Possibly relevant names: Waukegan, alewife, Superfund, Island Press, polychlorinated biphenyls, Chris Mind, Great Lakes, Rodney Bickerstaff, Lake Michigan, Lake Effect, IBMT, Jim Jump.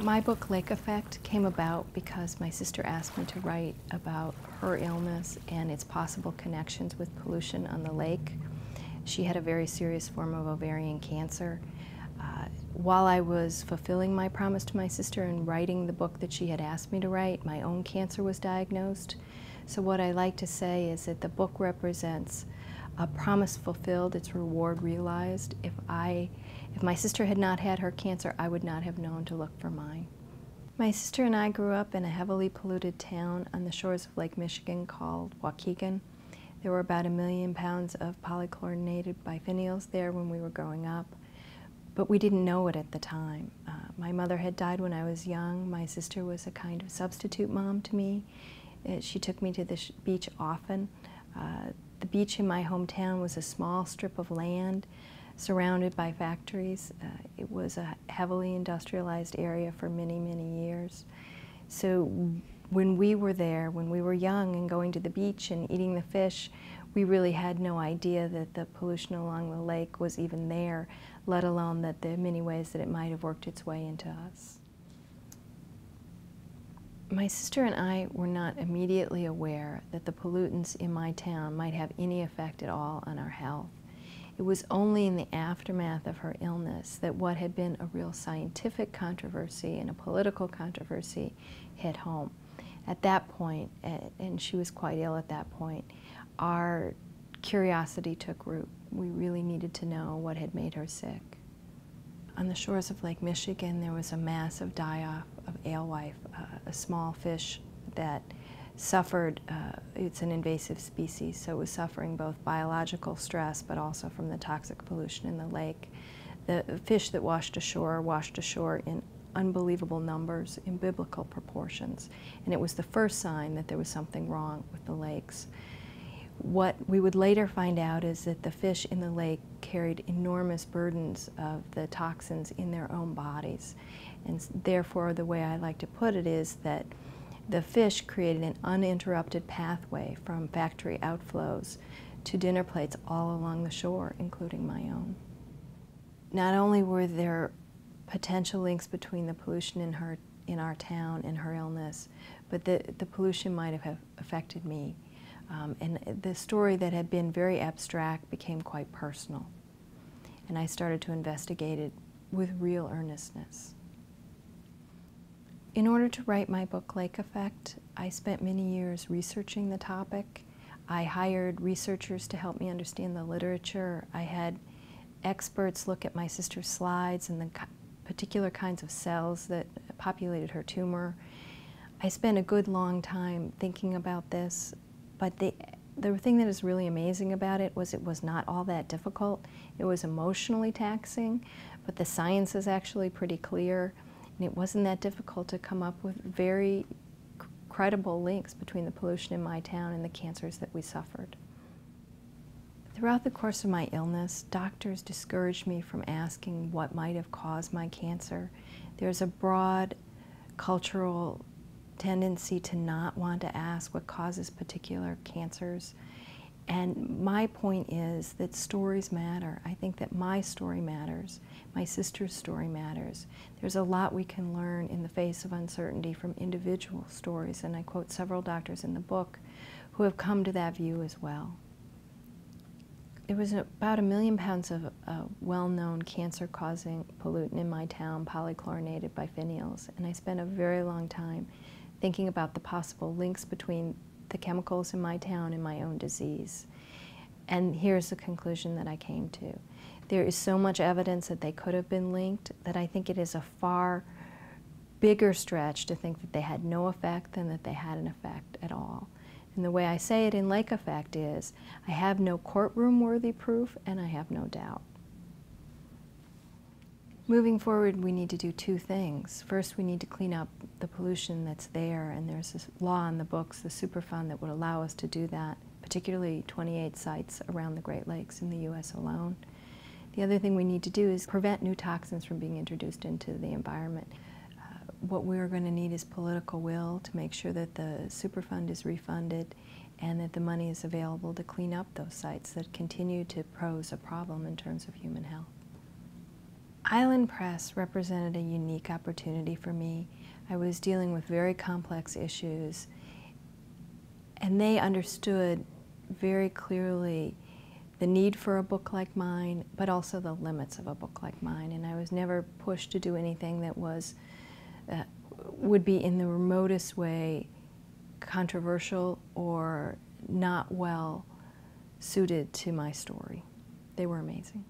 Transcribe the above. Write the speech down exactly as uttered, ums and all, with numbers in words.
My book, Lake Effect, came about because my sister asked me to write about her illness and its possible connections with pollution on the lake. She had a very serious form of ovarian cancer. Uh, while I was fulfilling my promise to my sister and writing the book that she had asked me to write, my own cancer was diagnosed. So what I like to say is that the book represents a promise fulfilled, its reward realized. If I, if my sister had not had her cancer, I would not have known to look for mine. My sister and I grew up in a heavily polluted town on the shores of Lake Michigan called Waukegan. There were about a million pounds of polychlorinated biphenyls there when we were growing up, but we didn't know it at the time. Uh, my mother had died when I was young. My sister was a kind of substitute mom to me. Uh, she took me to the sh beach often. Uh, The beach in my hometown was a small strip of land surrounded by factories. Uh, it was a heavily industrialized area for many, many years. So when we were there, when we were young and going to the beach and eating the fish, we really had no idea that the pollution along the lake was even there, let alone that the many ways that it might have worked its way into us. My sister and I were not immediately aware that the pollutants in my town might have any effect at all on our health. It was only in the aftermath of her illness that what had been a real scientific controversy and a political controversy hit home. At that point, and she was quite ill at that point, our curiosity took root. We really needed to know what had made her sick. On the shores of Lake Michigan, there was a massive die-off of alewife, uh, a small fish that suffered, uh, it's an invasive species, so it was suffering both biological stress but also from the toxic pollution in the lake. The fish that washed ashore washed ashore in unbelievable numbers, in biblical proportions, and it was the first sign that there was something wrong with the lakes. What we would later find out is that the fish in the lake carried enormous burdens of the toxins in their own bodies. And therefore, the way I like to put it is that the fish created an uninterrupted pathway from factory outflows to dinner plates all along the shore, including my own. Not only were there potential links between the pollution in, her, in our town and her illness, but the, the pollution might have affected me. Um, and the story that had been very abstract became quite personal. And I started to investigate it with real earnestness. In order to write my book, Lake Effect, I spent many years researching the topic. I hired researchers to help me understand the literature. I had experts look at my sister's slides and the particular kinds of cells that populated her tumor. I spent a good long time thinking about this. But the, the thing that is really amazing about it was it was not all that difficult. It was emotionally taxing, but the science is actually pretty clear, and it wasn't that difficult to come up with very credible links between the pollution in my town and the cancers that we suffered. Throughout the course of my illness, doctors discouraged me from asking what might have caused my cancer. There's a broad cultural tendency to not want to ask what causes particular cancers. And my point is that stories matter. I think that my story matters. My sister's story matters. There's a lot we can learn in the face of uncertainty from individual stories, and I quote several doctors in the book who have come to that view as well. There was about a million pounds of uh, well-known cancer-causing pollutant in my town, polychlorinated biphenyls, and I spent a very long time thinking about the possible links between the chemicals in my town and my own disease. And here's the conclusion that I came to. There is so much evidence that they could have been linked that I think it is a far bigger stretch to think that they had no effect than that they had an effect at all. And the way I say it in Lake Effect is, I have no courtroom-worthy proof, and I have no doubt. Moving forward, we need to do two things. First, we need to clean up the pollution that's there, and there's this law in the books, the Superfund, that would allow us to do that, particularly twenty-eight sites around the Great Lakes in the U S alone. The other thing we need to do is prevent new toxins from being introduced into the environment. What we're going to need is political will to make sure that the Superfund is refunded and that the money is available to clean up those sites that continue to pose a problem in terms of human health. Island Press represented a unique opportunity for me. I was dealing with very complex issues, and they understood very clearly the need for a book like mine, but also the limits of a book like mine. And I was never pushed to do anything that was, uh, would be in the remotest way controversial or not well suited to my story. They were amazing.